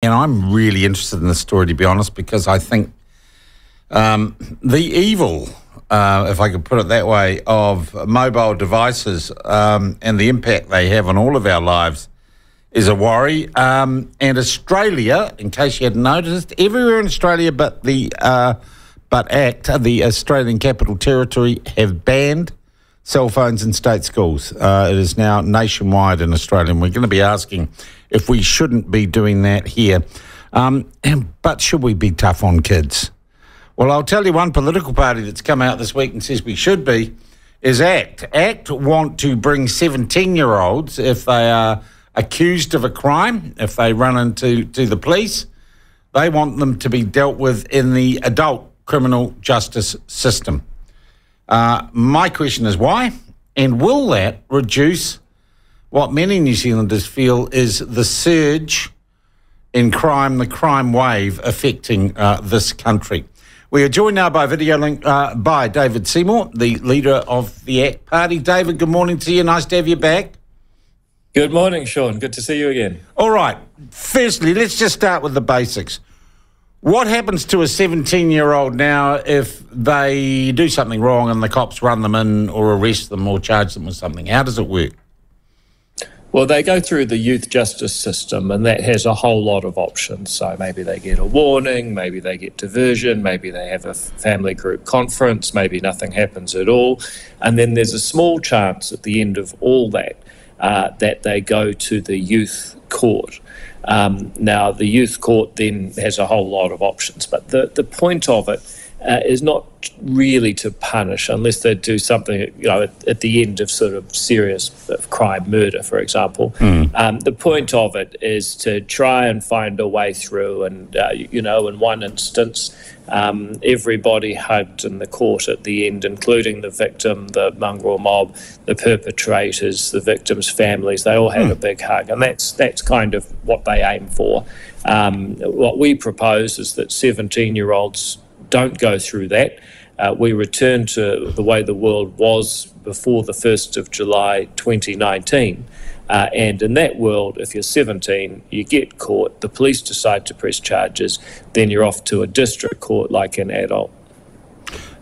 And I'm really interested in this story, to be honest, because I think the evil, if I could put it that way, of mobile devices and the impact they have on all of our lives is a worry. And Australia, in case you hadn't noticed, everywhere in Australia but ACT, the Australian Capital Territory, have banned cell phones in state schools. It is now nationwide in Australia, and we're going to be asking if we shouldn't be doing that here. But should we be tough on kids? Well, I'll tell you one political party that's come out this week and says we should be is ACT. ACT want to bring 17-year-olds, if they are accused of a crime, if they run into the police, they want them to be dealt with in the adult criminal justice system. My question is why, and will that reduce what many New Zealanders feel is the surge in crime, the crime wave affecting this country? We are joined now by video link by David Seymour, the leader of the ACT Party. David, good morning to you. Nice to have you back. Good morning, Sean. Good to see you again. All right. Firstly, let's just start with the basics. What happens to a 17-year-old now if they do something wrong and the cops run them in or arrest them or charge them with something? How does it work? Well, they go through the youth justice system, and that has a whole lot of options. So maybe they get a warning, maybe they get diversion, maybe they have a family group conference, maybe nothing happens at all. And then there's a small chance at the end of all that that they go to the youth court. Now, the youth court then has a whole lot of options, but the point of it is not really to punish unless they do something, you know, at the end of sort of serious crime, murder, for example. The point of it is to try and find a way through, and, you know, in one instance, everybody hugged in the court at the end, including the victim, the mongrel mob, the perpetrators, the victims' families. They all had a big hug, and that's kind of what they aim for. What we propose is that 17-year-olds don't go through that. We return to the way the world was before the 1st of July 2019. And in that world, if you're 17, you get caught, the police decide to press charges, then you're off to a district court like an adult.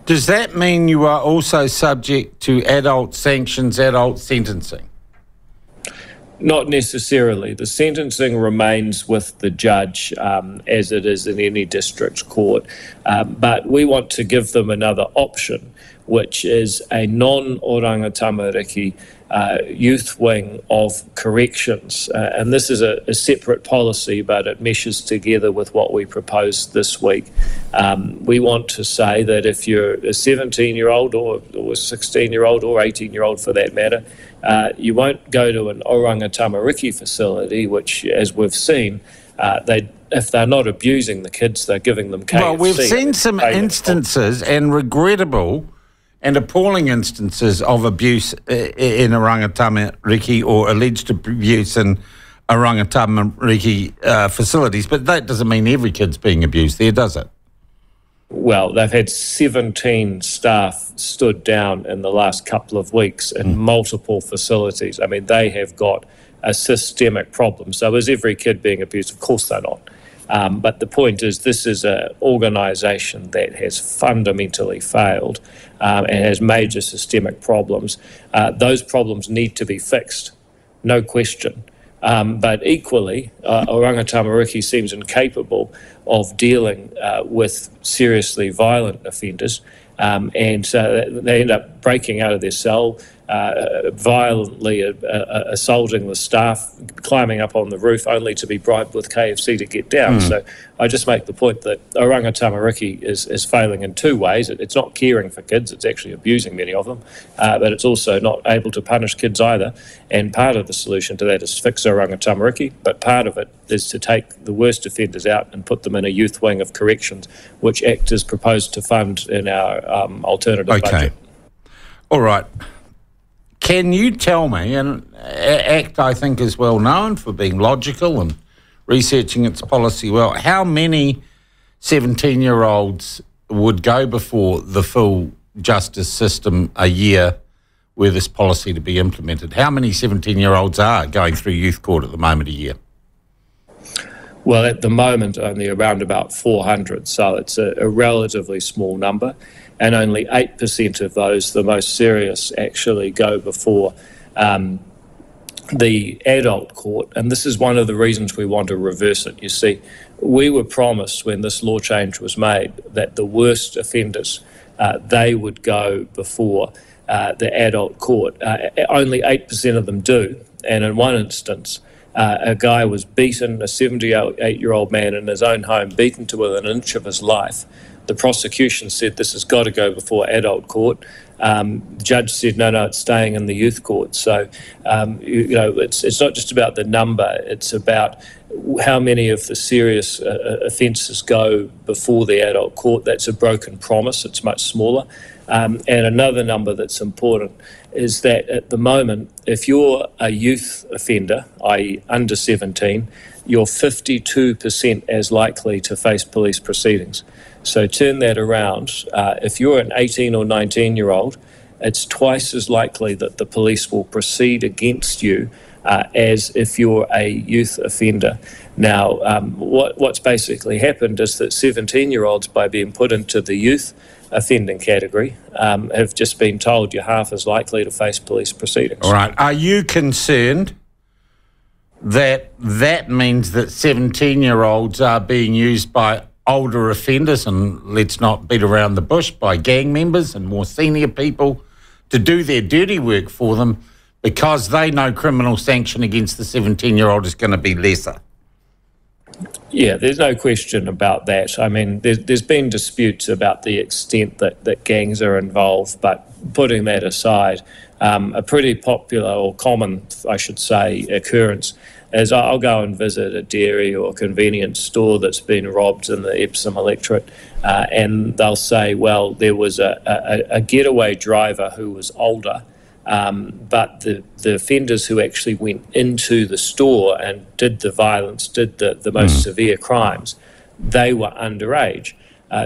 Does that mean you are also subject to adult sanctions, adult sentencing? Not necessarily. The sentencing remains with the judge as it is in any district court, but we want to give them another option, which is a non-Oranga Tamariki youth wing of corrections. And this is a separate policy, but it meshes together with what we proposed this week. We want to say that if you're a 17-year-old or a 16-year-old or 18-year-old for that matter, you won't go to an Oranga Tamariki facility, which, as we've seen, if they're not abusing the kids, they're giving them KFC. Well, we've seen some instances, and regrettable and appalling instances of abuse in Oranga Tamariki, or alleged abuse in Oranga Tamariki facilities, but that doesn't mean every kid's being abused there, does it? Well, they've had 17 staff stood down in the last couple of weeks in multiple facilities. I mean, they have got a systemic problem. So is every kid being abused? Of course they're not. But the point is, this is an organisation that has fundamentally failed and has major systemic problems. Those problems need to be fixed, no question. But equally, Oranga Tamariki seems incapable of dealing with seriously violent offenders, and so they end up breaking out of their cell, violently assaulting the staff, climbing up on the roof only to be bribed with KFC to get down. So I just make the point that Oranga Tamariki is failing in two ways. It's not caring for kids, it's actually abusing many of them, but it's also not able to punish kids either. And part of the solution to that is fix Oranga Tamariki, but part of it is to take the worst offenders out and put them in a youth wing of corrections, which ACT is proposed to fund in our alternative budget. All right. Can you tell me, and ACT I think is well known for being logical and researching its policy well, how many 17-year-olds would go before the full justice system a year were this policy to be implemented? How many 17-year-olds are going through youth court at the moment a year? Well, at the moment, only around about 400, so it's a relatively small number, and only 8% of those, the most serious, actually go before the adult court. And this is one of the reasons we want to reverse it. You see, we were promised when this law change was made that the worst offenders, they would go before the adult court. Only 8% of them do, and in one instance, a guy was beaten, a 78-year-old man in his own home, beaten to within an inch of his life. The prosecution said this has got to go before adult court. The judge said, no, it's staying in the youth court. So, it's not just about the number, it's about how many of the serious offences go before the adult court. That's a broken promise, it's much smaller. And another number that's important is that at the moment, if you're a youth offender, i.e. under 17, you're 52% as likely to face police proceedings. So turn that around. If you're an 18 or 19-year-old, it's twice as likely that the police will proceed against you as if you're a youth offender. Now, what's basically happened is that 17-year-olds, by being put into the youth offending category, have just been told you're half as likely to face police proceedings. All right. Are you concerned that that means that 17-year-olds are being used by older offenders, and let's not beat around the bush, by gang members and more senior people to do their dirty work for them because they know criminal sanction against the 17-year-old is going to be lesser? Yeah, there's no question about that. I mean, there's been disputes about the extent that gangs are involved, but putting that aside, a pretty popular or common, I should say, occurrence is I'll go and visit a dairy or convenience store that's been robbed in the Epsom electorate, and they'll say, well, there was a getaway driver who was older, but the offenders who actually went into the store and did the violence, did the most severe crimes, they were underage.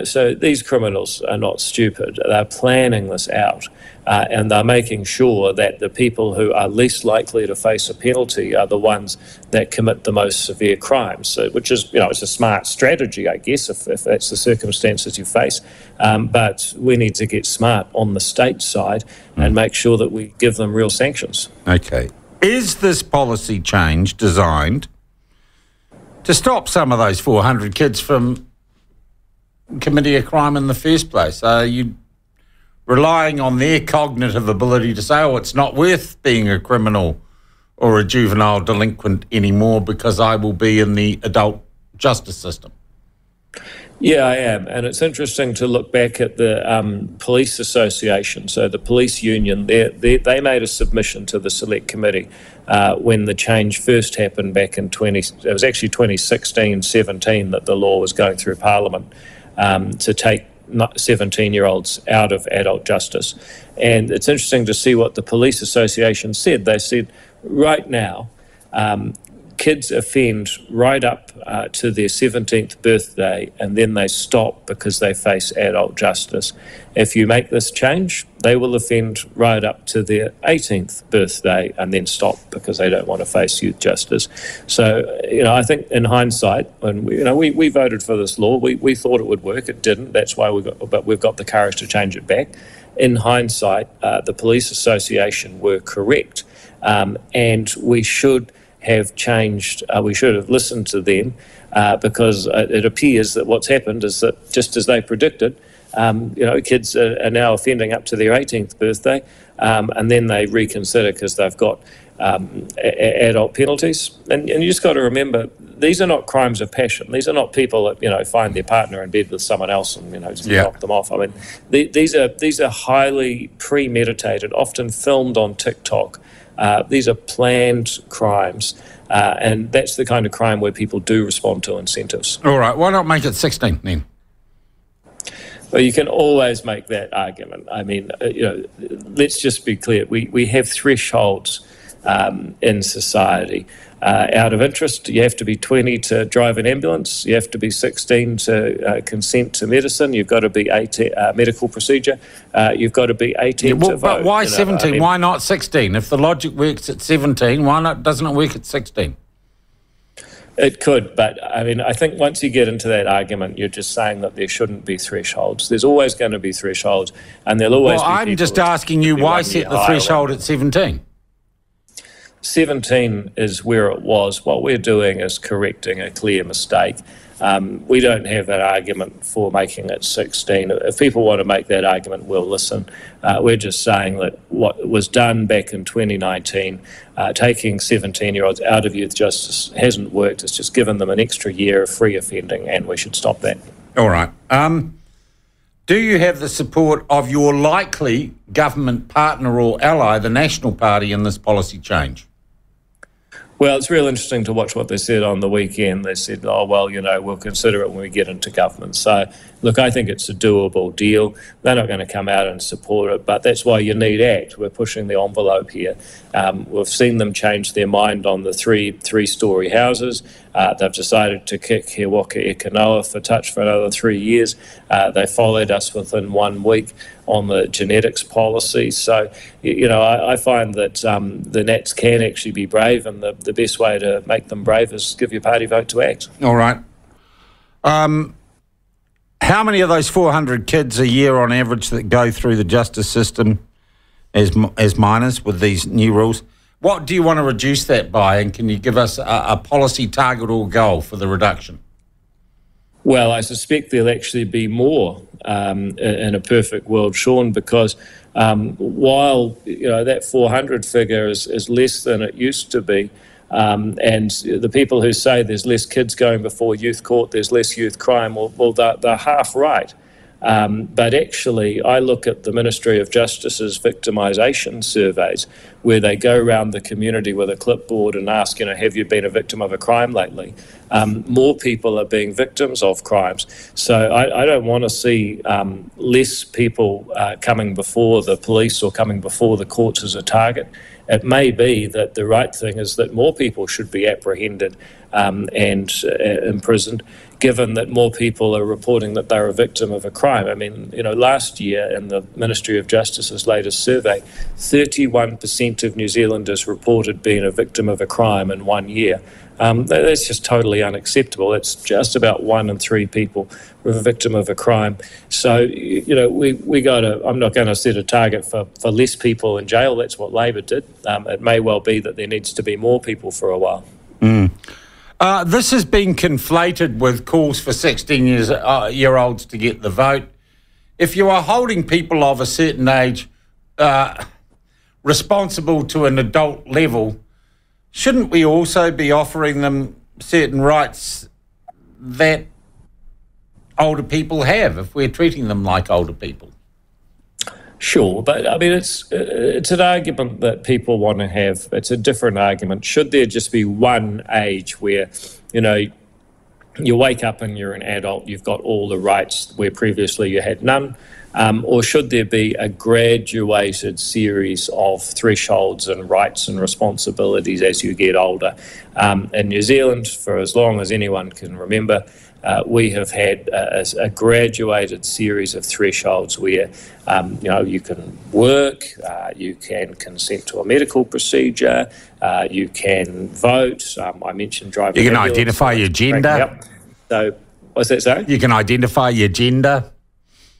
So these criminals are not stupid. They're planning this out, and they're making sure that the people who are least likely to face a penalty are the ones that commit the most severe crimes, so, which is, it's a smart strategy, I guess, if that's the circumstances you face. But we need to get smart on the state side and make sure that we give them real sanctions. Okay. Is this policy change designed to stop some of those 400 kids from committing a crime in the first place? Are you relying on their cognitive ability to say, oh, it's not worth being a criminal or a juvenile delinquent anymore because I will be in the adult justice system? Yeah, I am. And it's interesting to look back at the Police Association, so the police union. They made a submission to the Select Committee when the change first happened back in 2016-17 that the law was going through Parliament to take 17-year-olds out of adult justice. And it's interesting to see what the Police Association said. They said, right now, kids offend right up to their 17th birthday, and then they stop because they face adult justice. If you make this change, they will offend right up to their 18th birthday and then stop because they don't want to face youth justice. So, I think in hindsight, when we voted for this law, we thought it would work. It didn't. That's why we've got the courage to change it back. In hindsight, the Police Association were correct, and we should have changed. We should have listened to them because it appears that what's happened is that, just as they predicted, kids are now offending up to their 18th birthday, and then they reconsider because they've got adult penalties. And you just got to remember, these are not crimes of passion. These are not people that find their partner in bed with someone else and just knock them off. I mean, these are highly premeditated, often filmed on TikTok. These are planned crimes, and that's the kind of crime where people do respond to incentives. All right, why not make it 16 then? Well, you can always make that argument. I mean, let's just be clear. We have thresholds in society. Out of interest, you have to be 20 to drive an ambulance. You have to be 16 to consent to medicine. You've got to be 18, medical procedure. You've got to be 18 to vote. But why 17? I mean, why not 16? If the logic works at 17, why not? Doesn't it work at 16? It could, but I mean, I think once you get into that argument, you're just saying that there shouldn't be thresholds. There's always going to be thresholds, and there'll always be... Well, I'm just asking you, why set the threshold at 17? 17 is where it was. What we're doing is correcting a clear mistake. We don't have an argument for making it 16. If people want to make that argument, we'll listen. We're just saying that what was done back in 2019, taking 17-year-olds out of youth justice hasn't worked. It's just given them an extra year of free offending, and we should stop that. All right. Do you have the support of your likely government partner or ally, the National Party, in this policy change? Well, it's real interesting to watch what they said on the weekend. They said, oh, well, you know, we'll consider it when we get into government. So, look, I think it's a doable deal. They're not going to come out and support it, but that's why you need ACT. We're pushing the envelope here. We've seen them change their mind on the three-storey houses. They've decided to kick Hirwaka Ekanoa for touch for another 3 years. They followed us within 1 week on the genetics policy. So, you know, I find that the Nats can actually be brave, and the best way to make them brave is give your party vote to ACT. All right. How many of those 400 kids a year on average that go through the justice system as minors with these new rules? What do you want to reduce that by, and can you give us a policy target or goal for the reduction? Well, I suspect there'll actually be more in a perfect world, Sean, because while you know that 400 figure is less than it used to be, and the people who say there's less kids going before youth court, there's less youth crime, well, they're half right. But actually, I look at the Ministry of Justice's victimisation surveys, where they go around the community with a clipboard and ask, you know, have you been a victim of a crime lately? More people are being victims of crimes. So I don't want to see less people coming before the police or coming before the courts as a target. It may be that the right thing is that more people should be apprehended and imprisoned, given that more people are reporting that they're a victim of a crime. I mean, you know, last year in the Ministry of Justice's latest survey, 31% of New Zealanders reported being a victim of a crime in 1 year. That's just totally unacceptable. It's just about 1 in 3 people were a victim of a crime. So, you know, we got to... I'm not going to set a target for less people in jail. That's what Labor did. It may well be that there needs to be more people for a while. Mm. This has been conflated with calls for 16-year-olds to get the vote. If you are holding people of a certain age responsible to an adult level, shouldn't we also be offering them certain rights that older people have if we're treating them like older people? Sure, but I mean, it's an argument that people want to have. It's a different argument. Should there just be one age where, you know, you wake up and you're an adult, you've got all the rights where previously you had none? Or should there be a graduated series of thresholds and rights and responsibilities as you get older? In New Zealand, for as long as anyone can remember, we have had a graduated series of thresholds where, you know, you can work, you can consent to a medical procedure, you can vote. I mentioned driving. You can identify your gender. So, what's that say? You can identify your gender.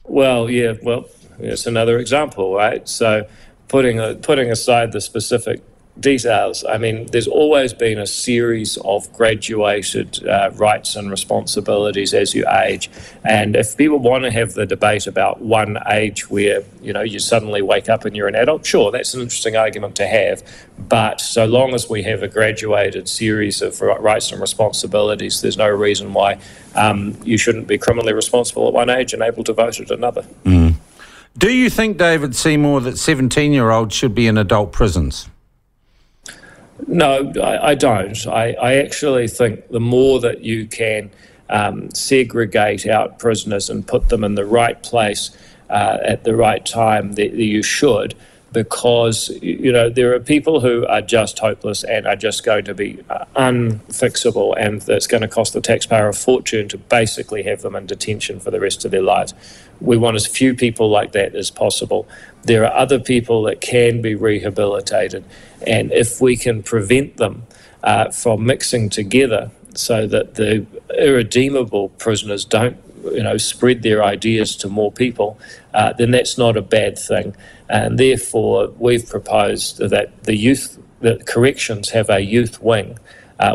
Well, yeah, well, it's another example, right? So, putting aside the specific details, I mean, there's always been a series of graduated rights and responsibilities as you age. And if people want to have the debate about one age where, you know, you suddenly wake up and you're an adult, sure, that's an interesting argument to have. But so long as we have a graduated series of rights and responsibilities, there's no reason why you shouldn't be criminally responsible at one age and able to vote at another. Mm. Do you think, David Seymour, that 17-year-olds should be in adult prisons? No, I don't. I actually think the more that you can segregate out prisoners and put them in the right place at the right time, that you should, because, you know, there are people who are just hopeless and are just going to be unfixable, and it's going to cost the taxpayer a fortune to basically have them in detention for the rest of their lives. We want as few people like that as possible. There are other people that can be rehabilitated, and if we can prevent them from mixing together so that the irredeemable prisoners don't, spread their ideas to more people, then that's not a bad thing. And therefore, we've proposed that the youth, that corrections have a youth wing,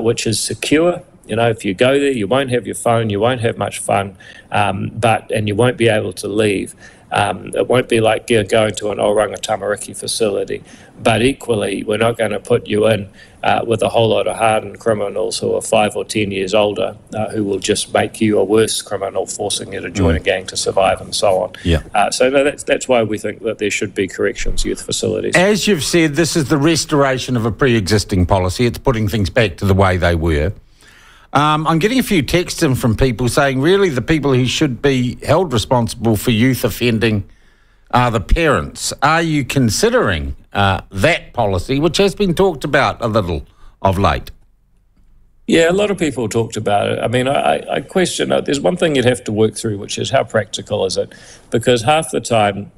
which is secure. If you go there, you won't have your phone, you won't have much fun, and you won't be able to leave. It won't be like going to an Oranga Tamariki facility, but equally we're not going to put you in with a whole lot of hardened criminals who are 5 or 10 years older who will just make you a worse criminal, forcing you to join a gang to survive and so on. Yeah. So no, that's why we think that there should be corrections youth facilities. As you've said, this is the restoration of a pre-existing policy. It's putting things back to the way they were. I'm getting a few texts in from people saying really the people who should be held responsible for youth offending are the parents. Are you considering that policy, which has been talked about a little of late? Yeah, a lot of people talked about it. I mean, I question it. There's one thing you'd have to work through, which is how practical is it? Because half the time,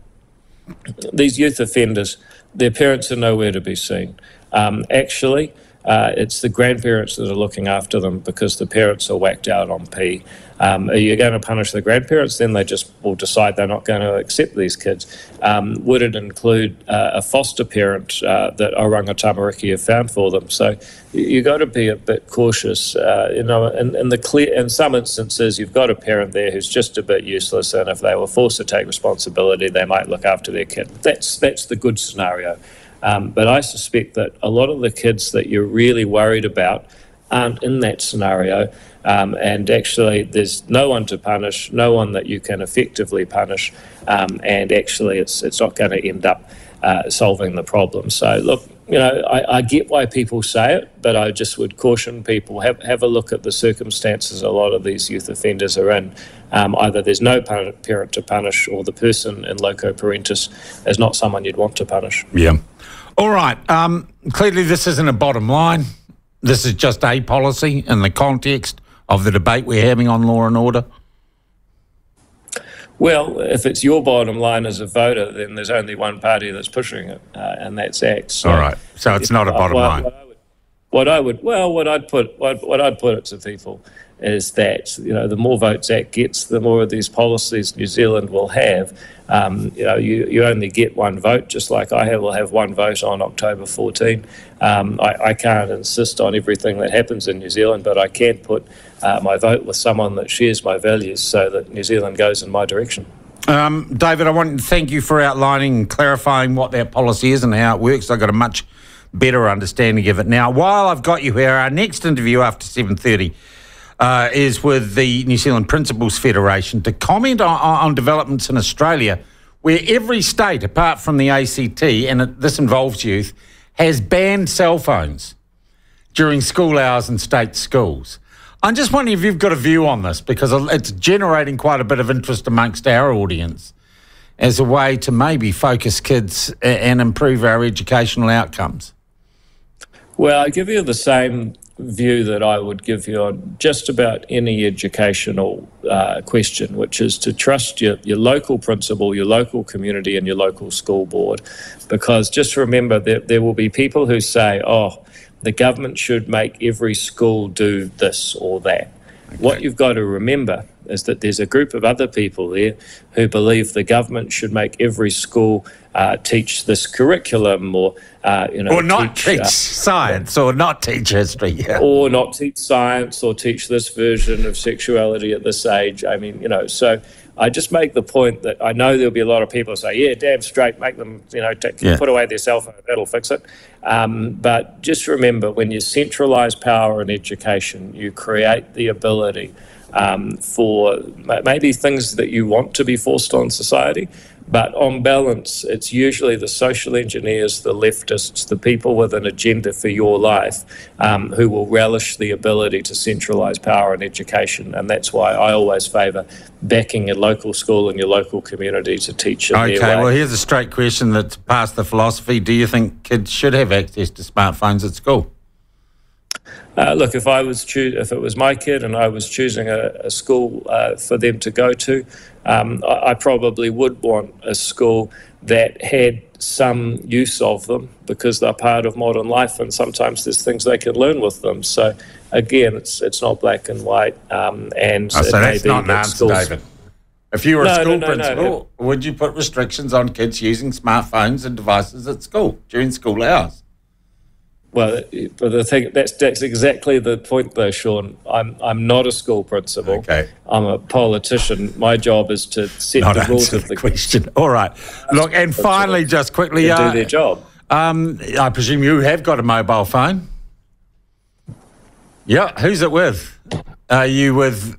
these youth offenders, their parents are nowhere to be seen. Actually, it's the grandparents that are looking after them because the parents are whacked out on pee. Are you going to punish the grandparents? Then they just will decide they're not going to accept these kids. Would it include a foster parent that Oranga Tamariki have found for them? So you've got to be a bit cautious. In some instances, you've got a parent there who's just a bit useless, and if they were forced to take responsibility, they might look after their kid. That's the good scenario. But I suspect that a lot of the kids that you're really worried about aren't in that scenario, and actually there's no one to punish, no one that you can effectively punish, and actually it's not going to end up solving the problem. So look, I get why people say it, but I just would caution people, have a look at the circumstances a lot of these youth offenders are in. Either there's no parent to punish, or the person in loco parentis is not someone you'd want to punish. Yeah. All right. Clearly this isn't a bottom line. This is just a policy in the context of the debate we're having on law and order. Well, if it's your bottom line as a voter, then there's only one party that's pushing it, and that's ACT. So, all right. So it's not a bottom line. What I'd put it to people is that the more votes ACT gets, the more of these policies New Zealand will have. You only get one vote, just like will have one vote on October 14. I can't insist on everything that happens in New Zealand, but I can put my vote with someone that shares my values so that New Zealand goes in my direction. David, I want to thank you for outlining and clarifying what that policy is and how it works. I've got a much better understanding of it now. While I've got you here, our next interview after 7:30 is with the New Zealand Principals Federation to comment on developments in Australia, where every state, apart from the ACT, and this involves youth, has banned cell phones during school hours in state schools. I'm just wondering if you've got a view on this, because it's generating quite a bit of interest amongst our audience as a way to maybe focus kids and improve our educational outcomes. Well, I give you the same view that I would give you on just about any educational question, which is to trust your local principal, your local community and your local school board, because just remember that there will be people who say, oh, the government should make every school do this or that. Okay. What you've got to remember is that there's a group of other people there who believe the government should make every school teach this curriculum, or or not teach science, or not teach history, yeah. Or not teach science, or teach this version of sexuality at this age. I mean, so I just make the point that I know there'll be a lot of people who say, yeah, damn straight, make them, put away their cell phone, that'll fix it. But just remember, when you centralise power in education, you create the ability for maybe things that you want to be forced on society, but on balance, it's usually the social engineers, the leftists, the people with an agenda for your life who will relish the ability to centralise power in education, and that's why I always favour backing your local school and your local community to teach in their way. Okay, well, here's a straight question that's past the philosophy. Do you think kids should have access to smartphones at school? Look, if it was my kid and I was choosing a school for them to go to, I probably would want a school that had some use of them, because they're part of modern life and sometimes there's things they can learn with them. So again, it's not black and white. So that's not an answer, David. If you were a school principal, would you put restrictions on kids using smartphones and devices at school during school hours? Well, but the thing, that's exactly the point, though, Sean. I'm not a school principal. Okay. I'm a politician. My job is to set the rules of the question. All right. Look, and finally, just quickly, do their job. I presume you have got a mobile phone. Yeah. Who's it with? Are you with?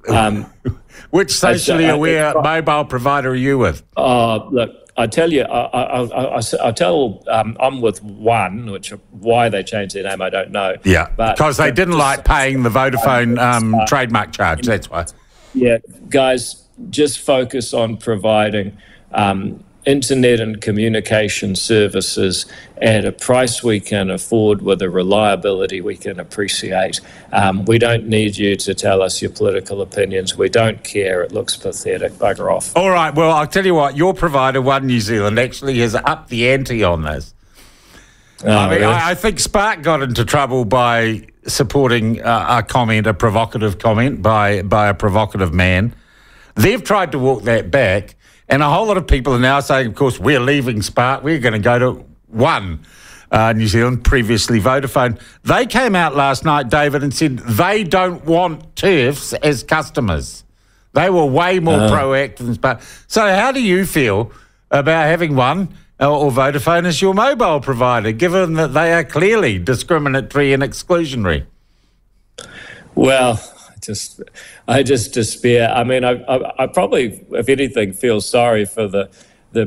Which socially aware mobile provider are you with? Look. I tell you, I'm with One, which why they changed their name, I don't know. Yeah, because they didn't like paying the Vodafone trademark charge, that's why. Yeah, guys, just focus on providing internet and communication services at a price we can afford with a reliability we can appreciate. We don't need you to tell us your political opinions. We don't care. It looks pathetic. Bugger off. All right. Well, I'll tell you what. Your provider, One New Zealand, actually has upped the ante on this. Oh, I mean, really? I think Spark got into trouble by supporting a provocative comment by a provocative man. They've tried to walk that back. And a whole lot of people are now saying, of course, we're leaving Spark. We're going to go to One New Zealand, previously Vodafone. They came out last night, David, and said they don't want TERFs as customers. They were way more proactive than Spark. So how do you feel about having One or Vodafone as your mobile provider, given that they are clearly discriminatory and exclusionary? Well, I just despair. I mean, I probably, if anything, feel sorry for the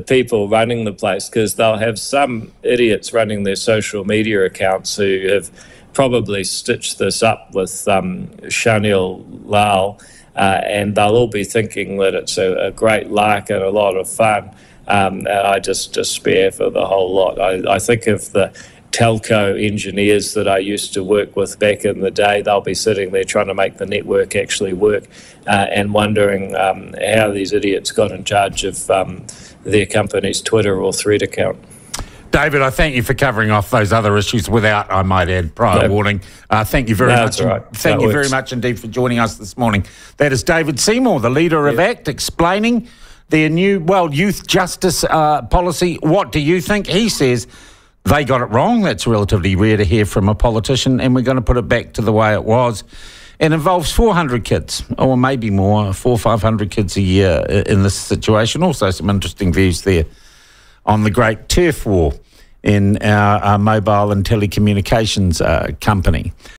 people running the place, because they'll have some idiots running their social media accounts who have probably stitched this up with Shanil Lal, and they'll all be thinking that it's a great lark and a lot of fun. And I just despair for the whole lot. I think if the telco engineers that I used to work with back in the day, they'll be sitting there trying to make the network actually work and wondering how these idiots got in charge of their company's Twitter or Thread account. David, I thank you for covering off those other issues without, I might add, prior warning. Thank you very much. Right. Thank you very much indeed for joining us this morning. That is David Seymour, the leader of ACT, explaining their new youth justice policy. What do you think? He says they got it wrong. That's relatively rare to hear from a politician, and we're going to put it back to the way it was. It involves 400 kids, or maybe more, 400 or 500 kids a year in this situation. Also some interesting views there on the great turf war in our mobile and telecommunications company.